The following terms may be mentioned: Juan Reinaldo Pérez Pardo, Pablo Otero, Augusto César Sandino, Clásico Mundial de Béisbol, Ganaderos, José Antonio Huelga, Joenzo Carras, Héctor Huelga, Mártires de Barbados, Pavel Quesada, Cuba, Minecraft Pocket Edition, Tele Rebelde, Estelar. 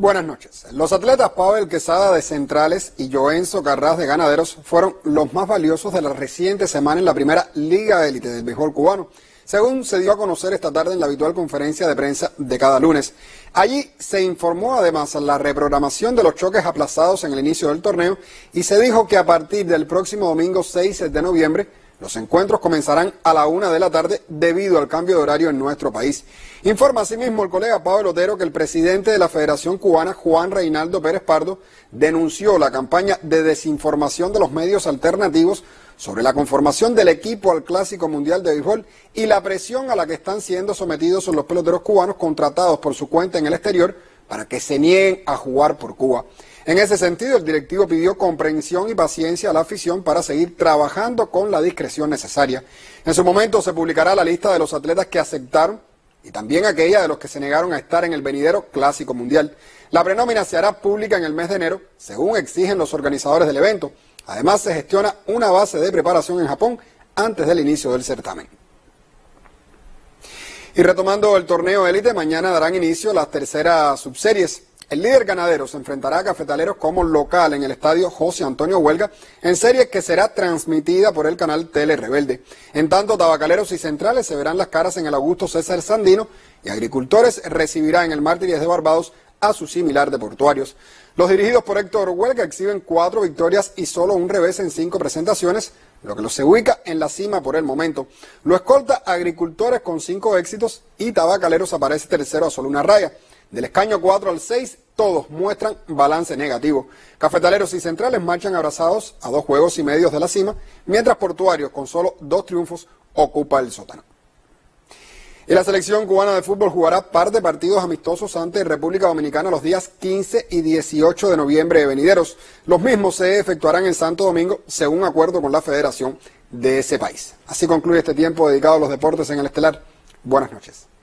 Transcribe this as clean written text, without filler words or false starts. Buenas noches. Los atletas Pavel Quesada de Centrales y Joenzo Carras de Ganaderos fueron los más valiosos de la reciente semana en la primera Liga Élite del béisbol cubano, según se dio a conocer esta tarde en la habitual conferencia de prensa de cada lunes. Allí se informó además la reprogramación de los choques aplazados en el inicio del torneo y se dijo que a partir del próximo domingo 6 de noviembre los encuentros comenzarán a la 1 de la tarde debido al cambio de horario en nuestro país. Informa asimismo el colega Pablo Otero que el presidente de la Federación Cubana, Juan Reinaldo Pérez Pardo, denunció la campaña de desinformación de los medios alternativos sobre la conformación del equipo al Clásico Mundial de Béisbol y la presión a la que están siendo sometidos los peloteros cubanos contratados por su cuenta en el exterior para que se nieguen a jugar por Cuba. En ese sentido, el directivo pidió comprensión y paciencia a la afición para seguir trabajando con la discreción necesaria. En su momento se publicará la lista de los atletas que aceptaron y también aquella de los que se negaron a estar en el venidero Clásico Mundial. La prenómina se hará pública en el mes de enero, según exigen los organizadores del evento. Además, se gestiona una base de preparación en Japón antes del inicio del certamen. Y retomando el torneo élite, mañana darán inicio las terceras subseries. El líder ganadero se enfrentará a Cafetaleros como local en el estadio José Antonio Huelga, en serie que será transmitida por el canal Tele Rebelde. En tanto, Tabacaleros y Centrales se verán las caras en el Augusto César Sandino y Agricultores recibirá en el Mártires de Barbados a su similar de Portuarios. Los dirigidos por Héctor Huelga exhiben 4 victorias y solo un revés en 5 presentaciones, lo que los ubica en la cima por el momento. Lo escolta Agricultores con 5 éxitos y Tabacaleros aparece tercero a solo una raya. Del escaño 4 al 6, todos muestran balance negativo. Cafetaleros y Centrales marchan abrazados a 2 juegos y medio de la cima, mientras Portuarios, con solo 2 triunfos, ocupa el sótano. Y la selección cubana de fútbol jugará par de partidos amistosos ante República Dominicana los días 15 y 18 de noviembre de venideros. Los mismos se efectuarán en Santo Domingo, según acuerdo con la federación de ese país. Así concluye este tiempo dedicado a los deportes en el Estelar. Buenas noches.